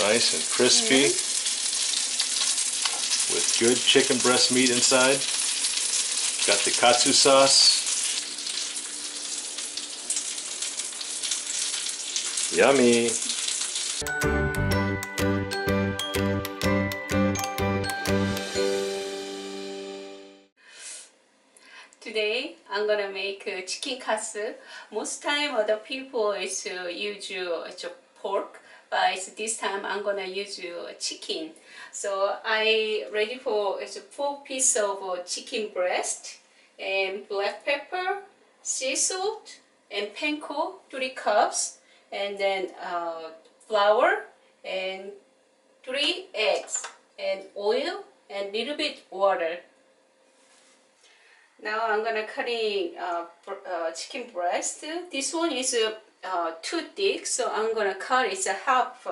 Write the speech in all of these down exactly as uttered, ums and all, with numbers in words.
nice and crispy mm-hmm. with good chicken breast meat inside. Got the katsu sauce. Yummy! Today I'm gonna make uh, chicken katsu. Most time other people is uh, use uh, pork, but this time I'm gonna use uh, chicken. So I ready for uh, four piece of uh, chicken breast and black pepper, sea salt, and panko three cups, and then uh, flour and three eggs and oil and little bit water. Now I'm gonna cutting uh, uh, chicken breast. This one is uh, uh, too thick, so I'm gonna cut it a half.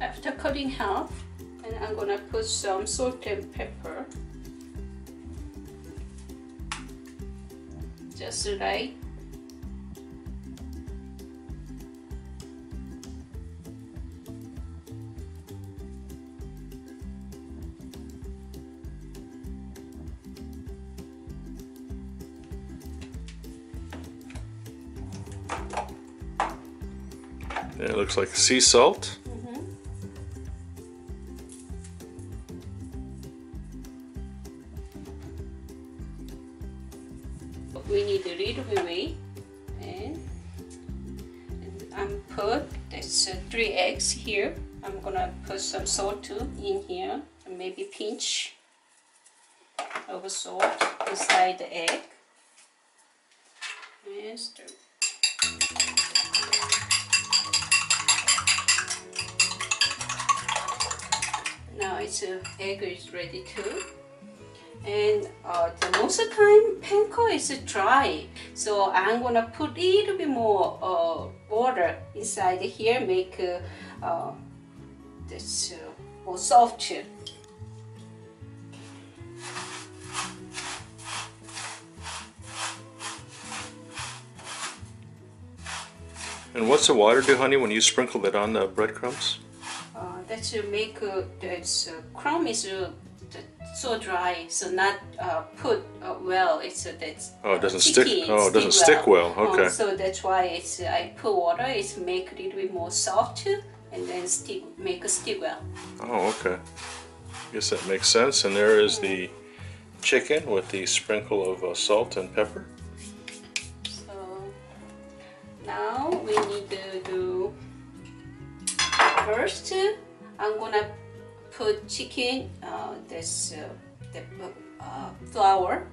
After cutting half, and I'm gonna put some salt and pepper, just right. And it looks like sea salt. We need a little bit way, and, and I'm put that's uh, three eggs here. I'm gonna put some salt too in here, and maybe pinch of salt inside the egg. And stir. Now it's uh, egg is ready too. And uh, the most of the time panko is dry, so I'm gonna put a little bit more uh, water inside here, make uh, uh, this uh, more soft. And what's the water do, honey, when you sprinkle that on the breadcrumbs? Uh, that you make uh, this uh, crumb is uh, so dry, so not uh, put uh, well. It's uh, that's oh, it doesn't stick. Oh, it doesn't stick well. Okay. Um, so that's why it's uh, I put water. It's make it a little bit more soft, and then stick make it stick well. Oh, okay. I guess that makes sense. And there is the chicken with the sprinkle of uh, salt and pepper. So now we need to do first. I'm gonna put chicken, uh, this uh, the, uh, flour,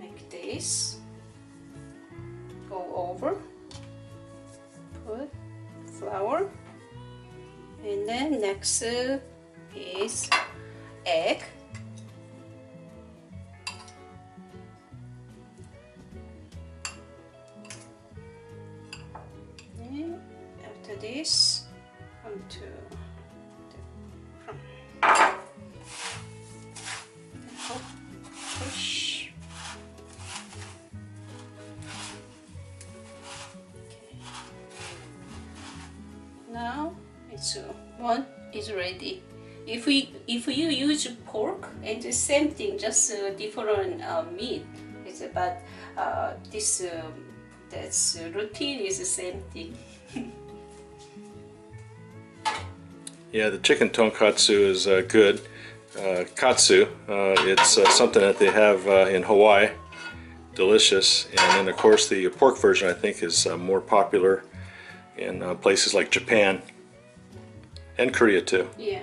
like this, go over, put flour, and then next uh, is egg, and after this, come to push. Okay. Now it's uh, one is ready. If we if you use pork and the same thing, just uh, different uh, meat. It's about uh, this uh, that's uh, routine is the same thing. Yeah, the chicken tonkatsu is uh, good. Uh, katsu, uh, it's uh, something that they have uh, in Hawaii, delicious. And then of course the pork version I think is uh, more popular in uh, places like Japan and Korea too. Yeah.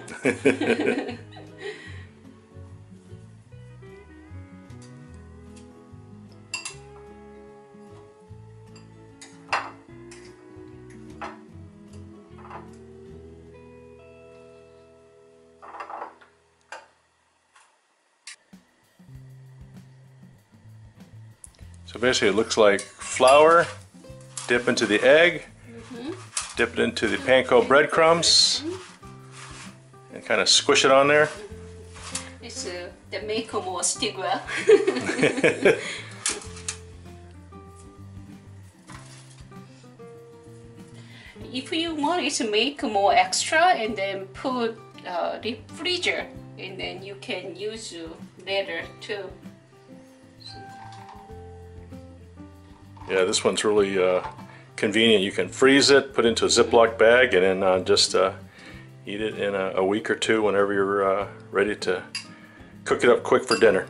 So basically it looks like flour, dip into the egg, mm-hmm. dip it into the panko breadcrumbs, mm-hmm. and kind of squish it on there. It's uh, the Meiko more stigma. If you want it to make more extra and then put uh, the freezer, and then you can use it later too. Yeah, this one's really uh, convenient. You can freeze it, put it into a Ziploc bag, and then uh, just uh, eat it in a, a week or two whenever you're uh, ready to cook it up quick for dinner.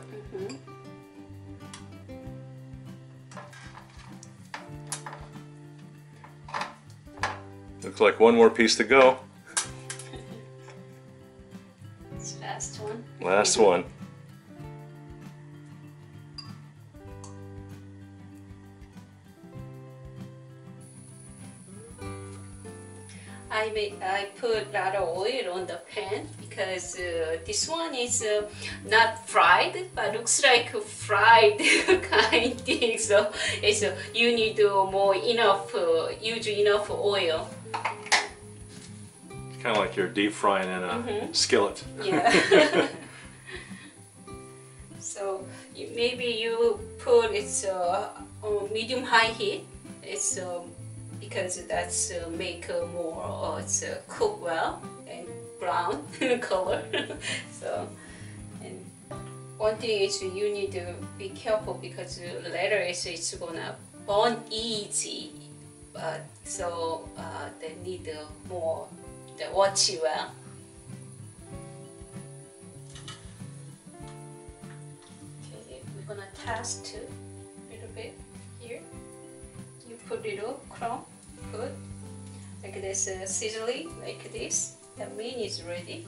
Looks like one more piece to go. It's the last one. Last one. I made, I put a lot of oil on the pan because uh, this one is uh, not fried, but looks like a fried kind of thing. So it's uh, you need uh, more enough, uh, use enough oil. It's kind of like you're deep frying in a mm-hmm. skillet. Yeah. So you, maybe you put it's uh, on medium high heat. It's um, because that's uh, make uh, more or it's uh, cook well and brown color. So, and one thing is you need to be careful because later it's, it's gonna burn easy. But so uh, they need uh, more. The watch you well. Okay, we're gonna test it a little bit here. You put little crumb, put like this uh, sizzling like this. The meat is ready.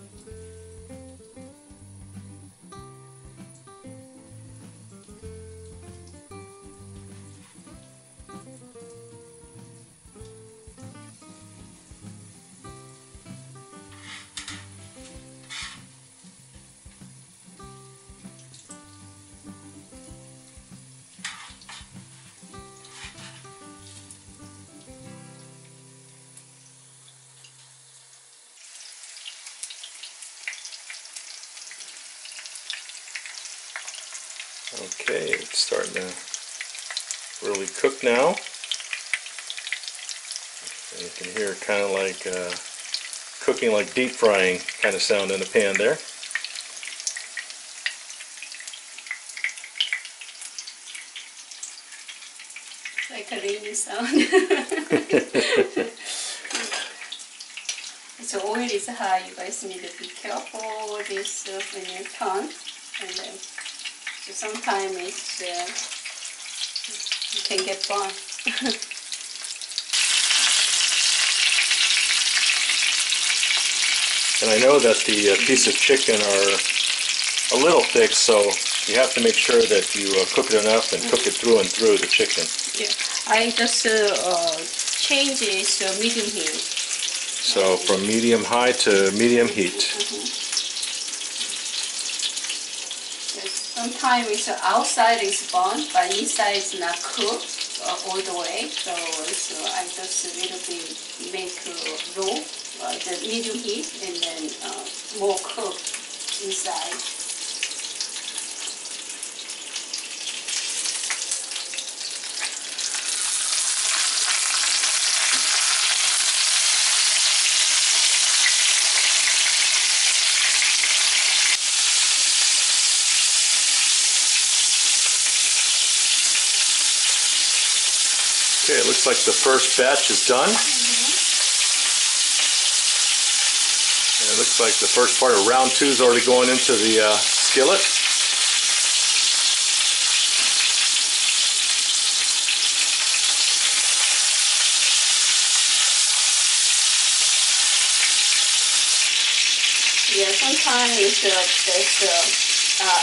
Okay, it's starting to really cook now. And you can hear kind of like uh, cooking, like deep frying kind of sound in the pan there. Like a rainy sound. So oil is high, you guys need to be careful with this uh, in your tongue. And then sometimes it's, uh, you can get burned. And I know that the uh, piece of chicken are a little thick, so you have to make sure that you uh, cook it enough and mm-hmm. cook it through and through the chicken. Yeah, I just uh, uh, change it to medium heat. So from medium high to medium heat. Mm-hmm. Sometimes it's outside is burned, but inside is not cooked uh, all the way. So, so I just a little bit make uh, raw, uh, the medium heat, and then uh, more cooked inside. Okay, it looks like the first batch is done. Mm-hmm. And it looks like the first part of round two is already going into the uh, skillet. Yeah, sometimes it's uh, it's, uh, uh,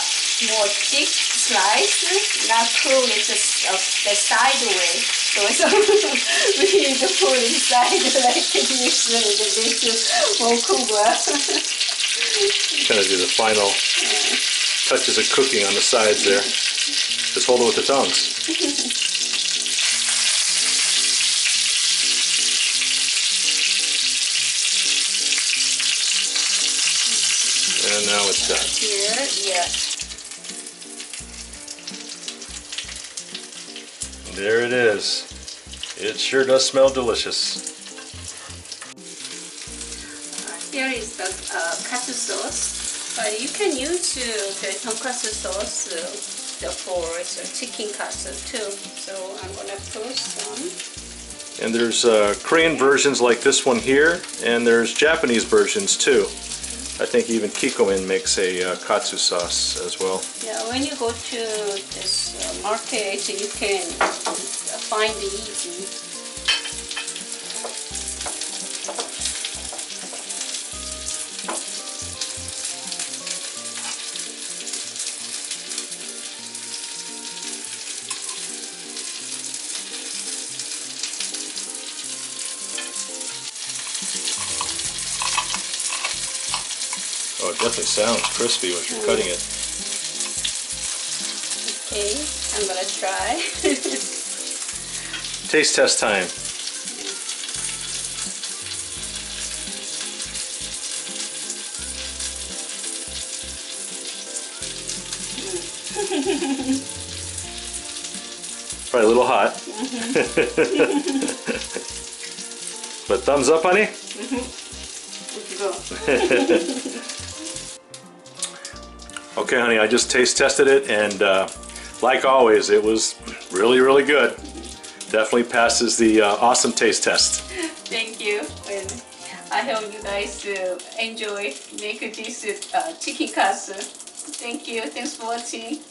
more thick slice, not cool, it's just uh, the side way. So we need to put inside like usually the dishes won't cook well. Kind of do the final touches of cooking on the sides there. Just hold it with the tongs. And now it's done. Here, yes. There it is. It sure does smell delicious. Here is the uh, katsu sauce, but you can use uh, the tonkatsu sauce uh, for uh, chicken katsu too. So I'm gonna put some. And there's uh, Korean versions like this one here, and there's Japanese versions too. I think even Kikoin makes a uh, katsu sauce as well. Yeah, when you go to this uh, market, you can find it easy. Oh, it definitely sounds crispy when you're mm. cutting it. Okay, I'm gonna try. Taste test time. Mm. Probably a little hot. Mm-hmm. But thumbs up, honey. Mm-hmm. Good to go. Okay, honey, I just taste tested it, and uh, like always, it was really, really good. Definitely passes the uh, awesome taste test. Thank you, and I hope you guys uh, enjoy making this uh, chicken katsu. Thank you, thanks for watching.